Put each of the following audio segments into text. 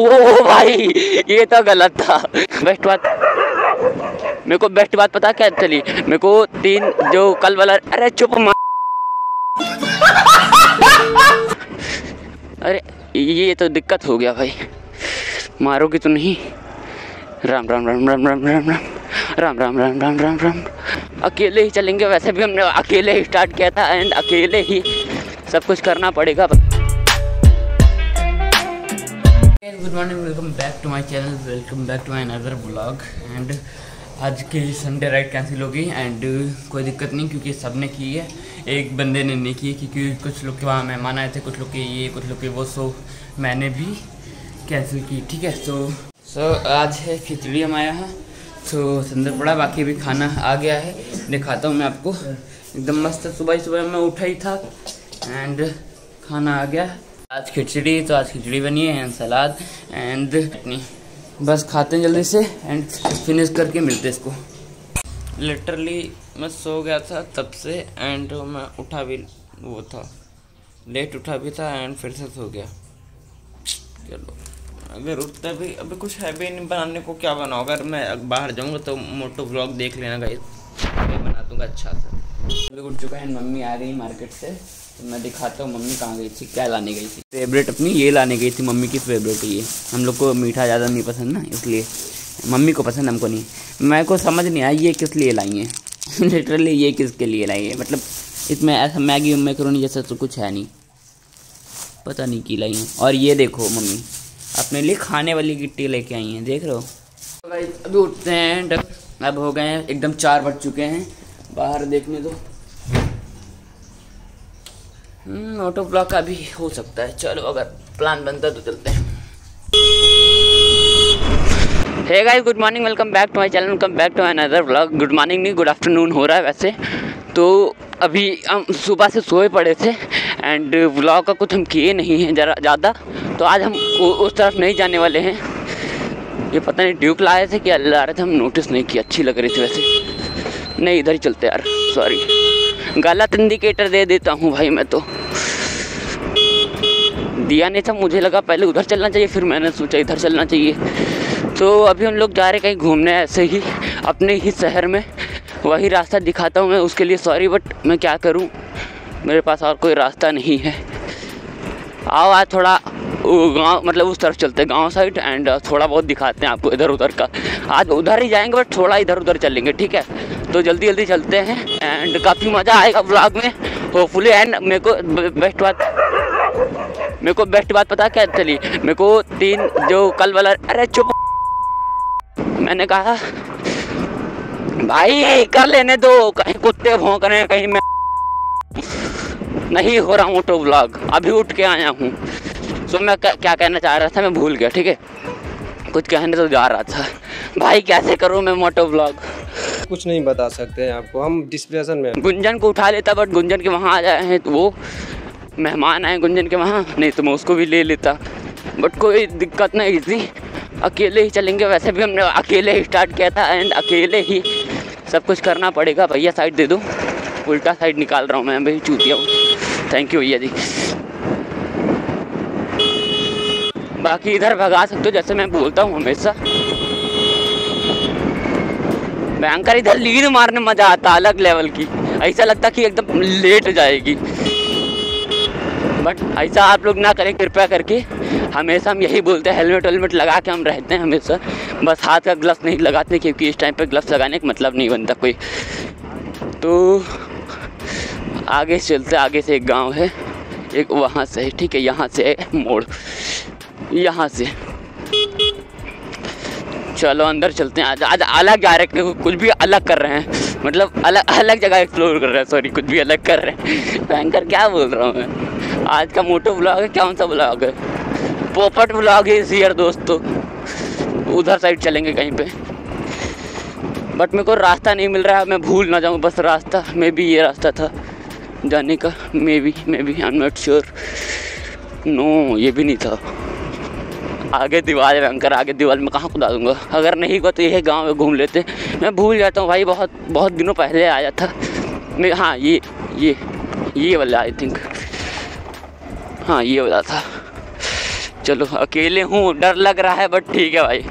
ओ भाई ये तो गलत था। बेस्ट बात मेरे को, बेस्ट बात पता क्या चली मेरे को, तीन जो कल वाला, अरे चुप मार, अरे ये तो दिक्कत हो गया भाई, मारोगे तो नहीं। राम राम राम राम राम राम राम राम राम राम राम राम राम। अकेले ही चलेंगे, वैसे भी हमने अकेले ही स्टार्ट किया था एंड अकेले ही सब कुछ करना पड़ेगा। Good morning, welcome back to my channel, welcome back to my another blog. And आज की संडे राइड कैंसिल हो गई एंड कोई दिक्कत नहीं क्योंकि सब ने की है, एक बंदे ने नहीं की क्योंकि कुछ लोग के वहाँ मेहमान आए थे, कुछ लोग के ये, कुछ लोग के वो, सो मैंने भी कैंसिल की। ठीक है, सो आज है खिचड़ी हमारे यहाँ, तो संदर पड़ा, बाकी भी खाना आ गया है, दिखाता हूँ मैं आपको। एकदम मस्त सुबह ही सुबह मैं उठा ही था एंड खाना आ गया। आज खिचड़ी, तो आज खिचड़ी बनी है एंड सलाद एंड चटनी। बस खाते हैं जल्दी से एंड फिनिश करके मिलते हैं इसको। लिटरली मैं सो गया था तब से एंड मैं उठा भी वो था, लेट उठा भी था एंड फिर से सो गया। चलो अगर उठता भी अभी कुछ है भी नहीं बनाने को, क्या बनाओ। अगर मैं बाहर जाऊँगा तो मोटो ब्लॉग देख लेना गाइस, मैं बना दूँगा अच्छा सा। अभी उठ चुका है, मम्मी आ गई मार्केट से, तो मैं दिखाता हूँ मम्मी कहाँ गई थी, क्या लाने गई थी। फेवरेट अपनी ये लाने गई थी, मम्मी की फेवरेट ये। हम लोग को मीठा ज़्यादा नहीं पसंद ना, इसलिए मम्मी को पसंद, हमको नहीं। मेरे को समझ नहीं आई ये किस लिए लाई है लिटरली ये किसके लिए लाई है, मतलब इसमें ऐसा मैगी मैकरोनी जैसा तो कुछ है नहीं, पता नहीं की लाई है। और ये देखो मम्मी अपने लिए खाने वाली गिट्टी लेके आई हैं, देख रहे हो। अभी उठते हैं, अब हो गए हैं एकदम 4 बज चुके हैं, बाहर देखने दो। ऑटो ब्लॉक का भी हो सकता है, चलो अगर प्लान बनता है तो चलते हैं। Hey guys, good morning, welcome back to my channel, welcome back to another vlog. Good morning नहीं, गुड आफ्टरनून हो रहा है वैसे तो। अभी हम सुबह से सोए पड़े थे एंड व्लॉग का कुछ हम किए नहीं हैं ज़रा ज़्यादा, तो आज हम उस तरफ नहीं जाने वाले हैं। ये पता नहीं ड्यूक लाए थे क्या ला रहे थे, हम नोटिस नहीं किया, अच्छी लग रही थी वैसे। नहीं इधर ही चलते यार, सॉरी गलत इंडिकेटर दे देता हूँ भाई मैं, तो दिया नहीं था, मुझे लगा पहले उधर चलना चाहिए, फिर मैंने सोचा इधर चलना चाहिए। तो अभी हम लोग जा रहे कहीं घूमने ऐसे ही अपने ही शहर में, वही रास्ता दिखाता हूँ मैं, उसके लिए सॉरी, बट मैं क्या करूँ, मेरे पास और कोई रास्ता नहीं है। आओ आज थोड़ा गांव, मतलब उस तरफ चलते हैं गांव साइड एंड थोड़ा बहुत दिखाते हैं आपको इधर उधर का। आज उधर ही जाएंगे बट थोड़ा इधर उधर चलेंगे, ठीक है। तो जल्दी जल्दी चलते हैं एंड काफ़ी मज़ा आएगा ब्लॉग में होपफुली। एंड मेरे को बेस्ट बात पता क्या चली मेरे को, तीन जो कल वाला, अरे चुप, मैंने कहा भाई कर लेने दो, कहीं कुत्ते भौंक रहे हैं, कहीं मैं नहीं हो रहा हूँ ऑटो ब्लॉग, अभी उठ के आया हूँ। सो मैं क्या कहना चाह रहा था मैं भूल गया, ठीक है, कुछ कहने तो जा रहा था भाई, कैसे करूँ मैं मोटो ब्लॉग, कुछ नहीं बता सकते हैं आपको हम। डिस्प्रेशन में गुंजन को उठा लेता बट गुंजन के वहाँ आ जाए हैं, तो वो मेहमान आए गुंजन के वहाँ, नहीं तो मैं उसको भी ले लेता, बट कोई दिक्कत नहीं थी, अकेले ही चलेंगे, वैसे भी हमने अकेले ही स्टार्ट किया था एंड अकेले ही सब कुछ करना पड़ेगा। भैया साइड दे दो, उल्टा साइड निकाल रहा हूँ मैं भाई, चूतिया, थैंक यू भैया जी। बाकी इधर भगा सकते हो जैसे मैं बोलता हूँ हमेशा। भयंकर इधर लीड मारने मजा आता, अलग लेवल की, ऐसा लगता कि एकदम लेट जाएगी, बट ऐसा आप लोग ना करें कृपया करके। हमेशा हम यही बोलते हैं, हेलमेट वेलमेट लगा के हम रहते हैं हमेशा, बस हाथ का ग्लव्स नहीं लगाते क्योंकि इस टाइम पे ग्लव्स लगाने का मतलब नहीं बनता कोई। तो आगे चलते, आगे से एक गांव है, एक वहाँ से है, ठीक है, यहाँ से मोड़, यहाँ से चलो अंदर चलते हैं। आज आज अलग जा रहे हैं, कुछ भी अलग कर रहे हैं, मतलब अलग जगह एक्सप्लोर कर रहे हैं, सॉरी, कुछ भी अलग कर रहे हैं। भयंकर क्या बोल रहा हूँ मैं, आज का मोटो ब्लॉग है, कौन सा ब्लॉग है, पोपट ब्लॉग है इस ईयर दोस्तों। उधर साइड चलेंगे कहीं पे, बट मेरे को रास्ता नहीं मिल रहा है, मैं भूल ना जाऊँ बस रास्ता। मे बी ये रास्ता था जाने का, maybe I am not sure. No ये भी नहीं था, आगे दीवार है अंकल, आगे दीवार में कहाँ खुदा दूंगा, अगर नहीं हुआ तो यही गांव में घूम लेते। मैं भूल जाता हूँ भाई, बहुत बहुत दिनों पहले आया था मैं, हाँ ये वाला आई थिंक, हाँ ये वाला था। चलो अकेले हूँ, डर लग रहा है बट ठीक है भाई,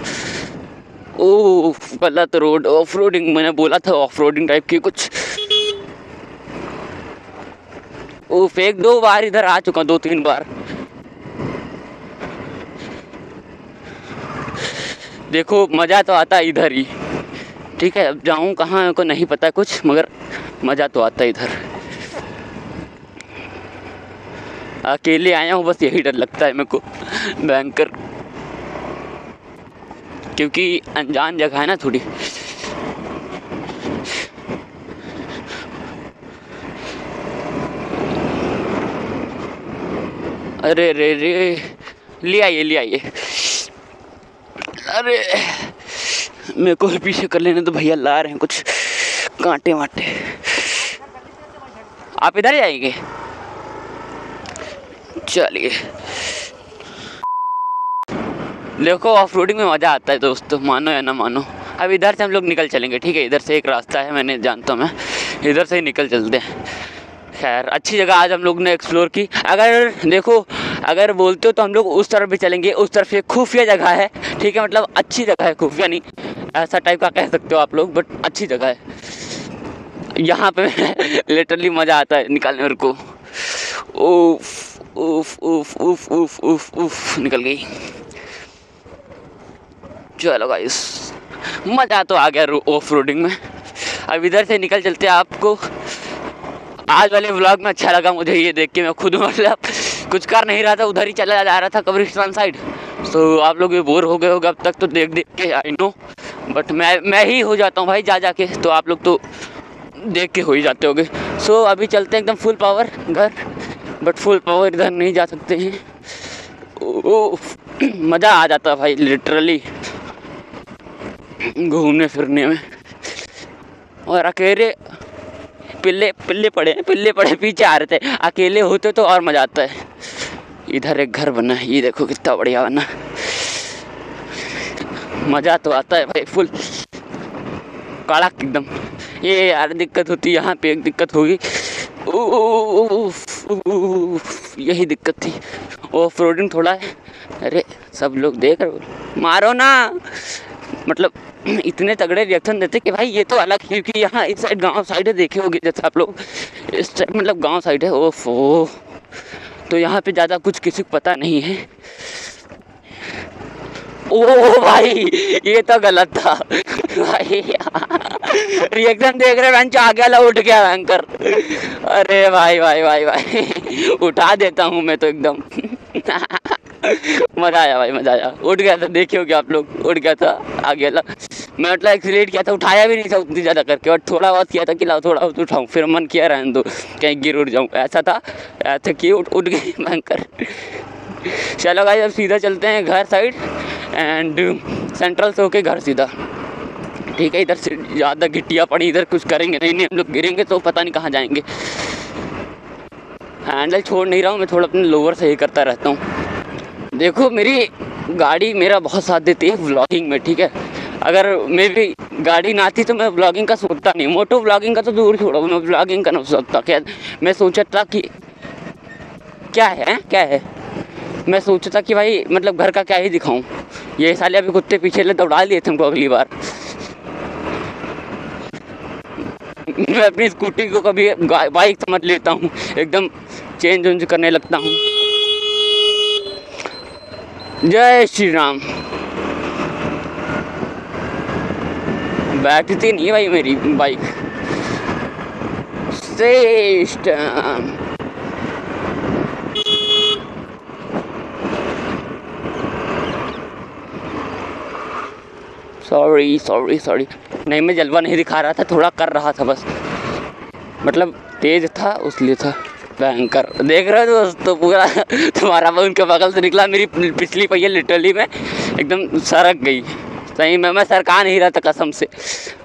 ओह गलत रोड, ऑफ रोडिंग, मैंने बोला था ऑफ रोडिंग टाइप की कुछ। ओ फेंक, दो बार इधर आ चुका, दो तीन बार। देखो मज़ा तो आता इधर ही, ठीक है। अब जाऊँ कहाँ मेरे को नहीं पता कुछ, मगर मज़ा तो आता इधर। अकेले आया हूँ बस, यही डर लगता है मेरे को बैंकर, क्योंकि अनजान जगह है ना थोड़ी। अरे रे रे, ले आइए ले आइए। अरे मेरे को पीछे कर लेने तो भैया ला रहे हैं कुछ कांटे वांटे। आप इधर जाएंगे, चलिए। देखो ऑफ रोडिंग में मज़ा आता है दोस्तों, मानो या ना मानो। अब इधर से हम लोग निकल चलेंगे, ठीक है। इधर से एक रास्ता है, मैंने जानता हूँ, मैं इधर से ही निकल चलते हैं। खैर अच्छी जगह आज हम लोग ने एक्सप्लोर की। अगर देखो अगर बोलते हो तो हम लोग उस तरफ भी चलेंगे, उस तरफ एक खुफिया जगह है, ठीक है। मतलब अच्छी जगह है, खुफिया नहीं ऐसा टाइप का कह सकते हो आप लोग, बट अच्छी जगह है। यहाँ पे लिटरली मज़ा आता है निकालने मेरे को। उफ उफ उफ उफ उफ उफ उफ, निकल गई। चलो गाइस, मज़ा तो आ गया ऑफ रोडिंग में। अब इधर से निकल चलते हैं। आपको आज वाले व्लॉग में अच्छा लगा मुझे ये देख के, मैं खुद मतलब कुछ कर नहीं रहा था, उधर ही चला जा रहा था कब्रिस्तान साइड। तो आप लोग भी बोर हो गए होगे अब तक तो देख देख के, आई नो, बट मैं ही हो जाता हूँ भाई जा जा के, तो आप लोग तो देख के हो ही जाते होगे। सो अभी चलते हैं एकदम फुल पावर घर, बट फुल पावर इधर नहीं जा सकते हैं। ओ मज़ा आ जाता भाई लिटरली घूमने फिरने में। और अकेले पिल्ले पड़े पीछे आ रहे थे, अकेले होते तो और मज़ा आता है। इधर एक घर बना है, ये देखो कितना बढ़िया बना, मज़ा तो आता है भाई फुल कड़क एकदम। ये यार दिक्कत होती यहाँ पे, एक दिक्कत होगी, यही दिक्कत थी। ऑफ रोडिंग थोड़ा है। अरे सब लोग देख रहे, मारो ना, मतलब इतने तगड़े रिएक्शन देते कि भाई ये तो अलग, क्योंकि यहाँ इस साइड गांव साइड है, देखे होगे जैसे आप लोग इस टाइप, मतलब गांव साइड है। ओफो तो यहाँ पे ज़्यादा कुछ किसी को पता नहीं है। ओ भाई ये तो गलत था भाई, रिएक्शन देख रहे बेंच आ गया, उठ गया बैंकर। अरे भाई भाई भाई भाई उठा देता हूँ मैं तो एकदम। मज़ा आया भाई, मज़ा आया। उठ गया था, देखे हो गया आप लोग, उठ गया था, आ गया था। मैं मतलब एक्सीलेट किया था, उठाया भी नहीं था उतनी ज़्यादा करके, और थोड़ा बहुत किया था कि लाओ थोड़ा बहुत उठाऊँ, फिर मन किया रहने दो कहीं गिर उठ जाऊँ, ऐसा था। ऐसा कि उठ गई बैंकर। चलो भाई अब सीधा चलते हैं घर साइड, एंड सेंट्रल से होके घर सीधा, ठीक है। इधर से ज़्यादा गिट्टियाँ पड़ी, इधर कुछ करेंगे नहीं, हम लोग गिरेंगे तो पता नहीं कहाँ जाएंगे। हैंडल छोड़ नहीं रहा हूँ मैं, थोड़ा अपने लोअर से ही करता रहता हूँ। देखो मेरी गाड़ी मेरा बहुत साथ देती है व्लॉगिंग में, ठीक है। अगर मेरी गाड़ी ना थी तो मैं व्लॉगिंग का सोचता नहीं, मोटो व्लॉगिंग का तो दूर छोड़ो, मैं व्लॉगिंग का ना सोचता। क्या मैं सोचता कि क्या है मैं सोचता कि भाई मतलब घर का क्या ही दिखाऊं। ये साले अभी कुत्ते पीछे ले दौड़ा लिए थे हमको। अगली बार मैं अपनी स्कूटी को कभी बाइक समझ लेता हूँ, एकदम चेंज वेंज करने लगता हूँ। जय श्री राम। बैठती नहीं भाई मेरी बाइक। श्रेष्ठ। सॉरी नहीं, मैं जलवा नहीं दिखा रहा था, थोड़ा कर रहा था बस, मतलब तेज था उसलिए था। भयंकर देख रहे हो दोस्तों, पूरा तुम्हारा मैं उनके बगल से निकला, मेरी पिछली पहिया लिटरली में एकदम सरक गई। सही में मैं सरका नहीं रहा था कसम से,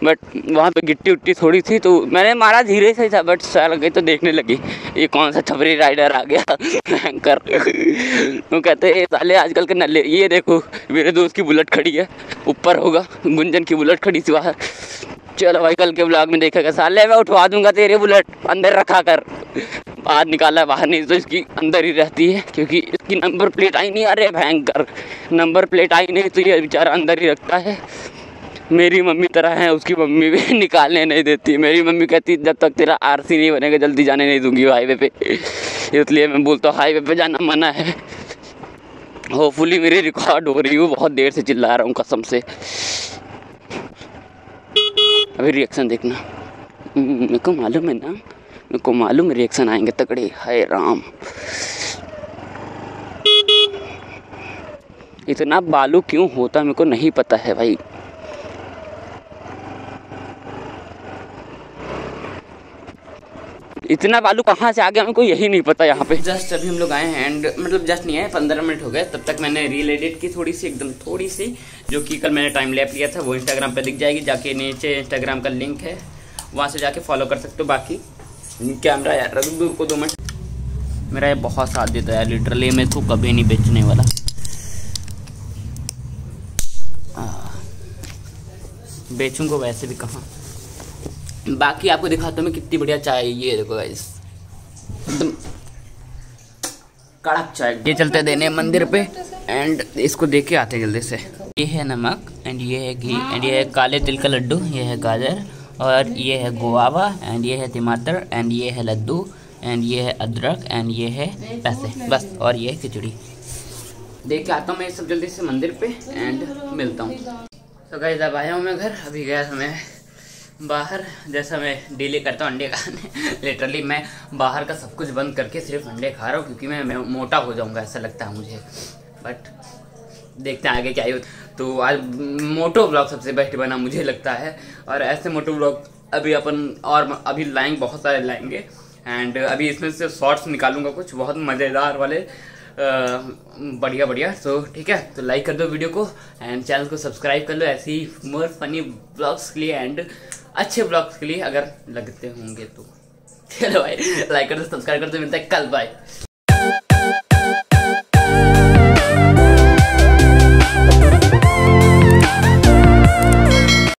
बट वहाँ पे गिट्टी उट्टी थोड़ी थी तो मैंने मारा धीरे से था, बट सरक गई तो देखने लगी ये कौन सा छपरी राइडर आ गया भयंकर। वो कहते हैं साले आजकल के नल्ले। ये देखो मेरे दोस्त की बुलेट खड़ी है, ऊपर होगा गुंजन की बुलेट खड़ी थी बाहर। चलो भाई कल के ब्लॉग में देखेगा, साले मैं उठवा दूंगा तेरे बुलेट, अंदर रखा कर। आज निकाला बाहर, नहीं तो इसकी अंदर ही रहती है क्योंकि इसकी नंबर प्लेट आई नहीं। अरे भयंकर नंबर प्लेट आई नहीं तो ये बेचारा अंदर ही रखता है। मेरी मम्मी तरह है, उसकी मम्मी भी निकालने नहीं देती। मेरी मम्मी कहती जब तक तेरा आरसी नहीं बनेगा जल्दी जाने नहीं दूंगी हाईवे पे, इसलिए मैं बोलता हूँ हाईवे पे जाना मना है। होपफुली मेरी रिकॉर्ड हो रही हो, बहुत देर से चिल्ला रहा हूँ कसम से। अभी रिएक्शन देखना, मेरे को मालूम है ना, मेरे को मालूम रिएक्शन आएंगे तगड़े। हाय राम, इतना बालू क्यों होता मेरे को नहीं पता है भाई। इतना बालू कहाँ से आ गया मेरे को यही नहीं पता। यहाँ पे जस्ट अभी हम लोग आए हैं एंड मतलब जस्ट नहीं आए, 15 मिनट हो गए। तब तक मैंने रील एडिट की थोड़ी सी, एकदम थोड़ी सी, जो कि कल मैंने टाइम लैप लिया था। वो इंस्टाग्राम पर दिख जाएगी, जाके नीचे इंस्टाग्राम का लिंक है वहाँ से जाके फॉलो कर सकते हो। बाकी कैमरा यार रख दूर को 2 मिनट, मेरा ये बहुत साथ देता है लिटरली, मैं इसको कभी नहीं बेचने वाला। बेचूंगा वैसे भी कहाँ। बाकी आपको दिखाता हूँ मैं कितनी बढ़िया चाय, ये देखो गाइस एकदम कड़क चाय। ये चलते देने मंदिर पे एंड इसको देख के आते जल्दी से। ये है नमक एंड ये है घी एंड ये है काले तिल का लड्डू, ये है गाजर और ये है गुआवा एंड ये है टमाटर एंड ये है लड्डू एंड ये है अदरक एंड ये है पैसे बस, और ये है खिचड़ी। देख के आता हूँ मैं सब जल्दी से मंदिर पे एंड मिलता हूँ। तो गाइस अब आया हूँ मैं घर, अभी गया था मैं बाहर। जैसा मैं डेली करता हूँ अंडे खाने, लिटरली मैं बाहर का सब कुछ बंद करके सिर्फ अंडे खा रहा हूँ क्योंकि मैं मोटा हो जाऊँगा ऐसा लगता है मुझे, बट देखते हैं आगे क्या हो। तो आज मोटो ब्लॉग सबसे बेस्ट बना मुझे लगता है, और ऐसे मोटो ब्लॉग अभी अपन और अभी लाएंगे, बहुत सारे लाएंगे। एंड अभी इसमें से शॉर्ट्स निकालूंगा कुछ बहुत मज़ेदार वाले, बढ़िया बढ़िया। सो ठीक है, तो लाइक कर दो वीडियो को एंड चैनल को सब्सक्राइब कर लो ऐसे ही मोर फनी ब्लॉग्स के लिए एंड अच्छे ब्लॉग्स के लिए अगर लगते होंगे तो। चलो भाई लाइक कर दो, सब्सक्राइब कर दो, मिलता है कल, बाय।